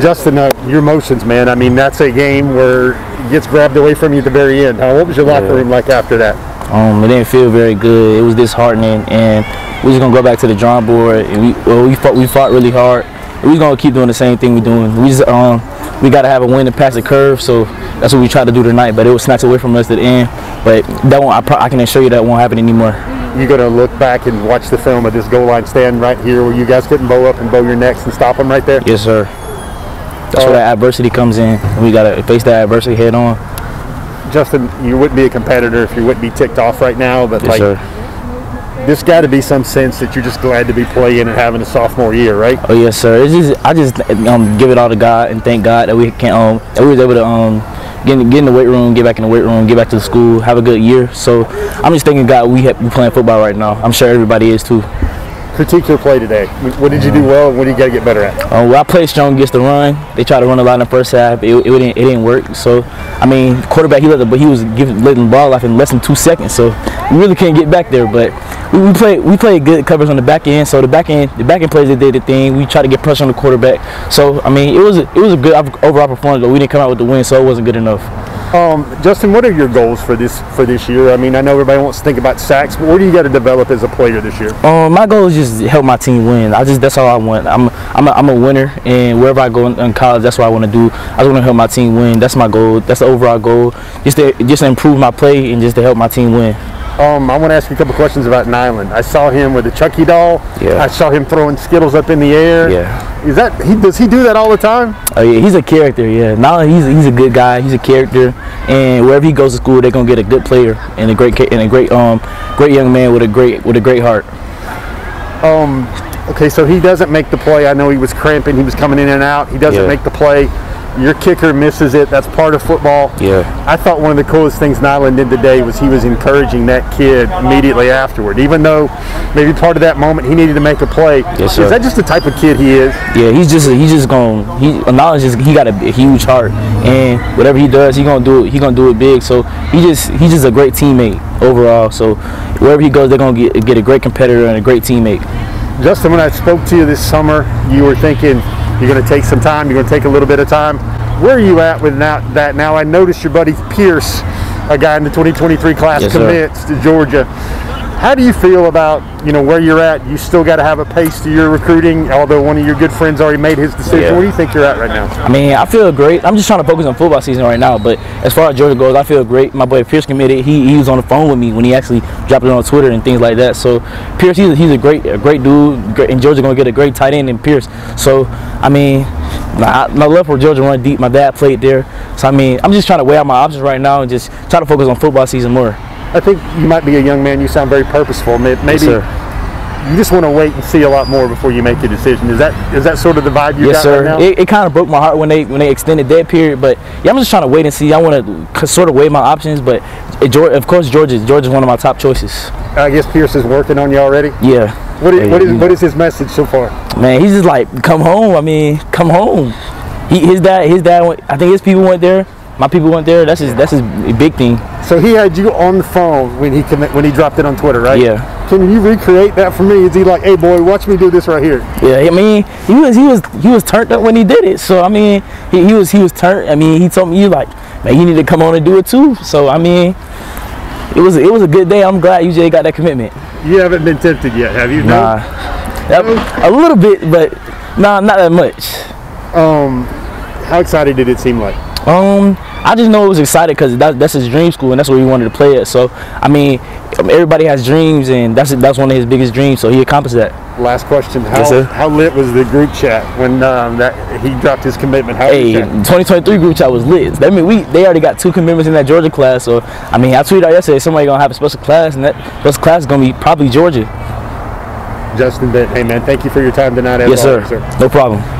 Justin, your emotions, man. I mean, that's a game where it gets grabbed away from you at the very end. What was your locker room like after that? It didn't feel very good. It was disheartening, and we're just gonna go back to the drawing board. And we fought really hard. We're gonna keep doing the same thing we're doing. We just we gotta have a win to pass the curve. So that's what we tried to do tonight. But it was snatched away from us at the end. But that one, I can assure you, that won't happen anymore. You're going to look back and watch the film of this goal line stand right here where you guys couldn't bow up and bow your necks and stop them right there? Yes, sir. That's where that adversity comes in. We got to face that adversity head on. Justin, you wouldn't be a competitor if you wouldn't be ticked off right now, but there's got to be some sense that you're just glad to be playing and having a sophomore year, right? Oh, yes, sir. It's just, I just give it all to God and thank God that we can that we was able to get in the weight room, get back in the weight room, get back to the school, have a good year. So I'm just thanking God we playing football right now. I'm sure everybody is too. Critique your play today. What did you do well and what do you got to get better at? Well, I played strong against the run. They tried to run a lot in the first half. It didn't work. So, I mean, quarterback, he was letting the ball off in less than 2 seconds. So we really can't get back there. But we played good covers on the back end. So the back end plays, they did the thing. We tried to get pressure on the quarterback. So, I mean, it was a good overall performance, but we didn't come out with the win, so it wasn't good enough. Justin, what are your goals for this year? I mean, I know everybody wants to think about sacks, but what do you got to develop as a player this year? My goal is just help my team win. That's all I want. I'm a winner, and wherever I go in college, that's what I want to do. I just want to help my team win. That's my goal. That's the overall goal. Just to improve my play and just to help my team win. I want to ask you a couple questions about Nyland. I saw him with the Chucky doll. Yeah. I saw him throwing Skittles up in the air. Yeah. Does he do that all the time? Oh yeah, he's a character. Yeah. Nyland, he's a good guy. He's a character, and wherever he goes to school, they're gonna get a good player and a great young man with a great heart. Okay, so he doesn't make the play. I know he was cramping. He was coming in and out. He doesn't make the play. Your kicker misses it. That's part of football. Yeah. I thought one of the coolest things Nyland did today was he was encouraging that kid immediately afterward, even though maybe part of that moment he needed to make a play. Yes, sir. Is that just the type of kid he is? Yeah, Nyland got a huge heart, and whatever he does, he's gonna do it big. So he's just a great teammate overall. So wherever he goes, they're gonna get a great competitor and a great teammate. Justin, when I spoke to you this summer, you were thinking, you're going to take some time. You're going to take a little bit of time. Where are you at with that now? I noticed your buddy Pierce, a guy in the 2023 class, commits to Georgia. How do you feel about where you're at? You still got to have a pace to your recruiting, although one of your good friends already made his decision. Yeah. Where do you think you're at right now? I mean, I feel great. I'm just trying to focus on football season right now. But as far as Georgia goes, I feel great. My boy Pierce committed. He was on the phone with me when he actually dropped it on Twitter and things like that. So Pierce, he's a great dude. And Georgia gonna get a great tight end in Pierce. So I mean, my love for Georgia run deep. My dad played there. So I mean, I'm just trying to weigh out my options right now and just try to focus on football season more. I think you might be a young man. You sound very purposeful. Maybe you just want to wait and see a lot more before you make your decision. Is that sort of the vibe you got right now? It kind of broke my heart when they extended that period. But yeah, I'm just trying to wait and see. I want to sort of weigh my options. But of course, Georgia's one of my top choices. I guess Pierce is working on you already. Yeah. What is his message so far? Man, he's just like, come home. I mean, come home. His dad went, I think his people went there. My people went there. That's his big thing. So he had you on the phone when he dropped it on Twitter, right? Yeah. Can you recreate that for me? Is he like, hey boy, watch me do this right here? Yeah, I mean, he was turned up when he did it. So I mean, he was turned. I mean, he told me, you like, man, you need to come on and do it too. So I mean, it was a good day. I'm glad UJ got that commitment. You haven't been tempted yet, have you? Nah. No? A little bit, but nah, not that much. How excited did it seem like? I just know it was excited because that's his dream school and that's where he wanted to play at. So, I mean, everybody has dreams and that's one of his biggest dreams. So he accomplished that. Last question: how lit was the group chat when he dropped his commitment? Hey, 2023 group chat was lit. That mean they already got 2 commitments in that Georgia class. So I mean, I tweeted out yesterday somebody gonna have a special class and that special class is gonna be probably Georgia. Justin Benton, hey man, thank you for your time tonight. Yes, sir. No problem.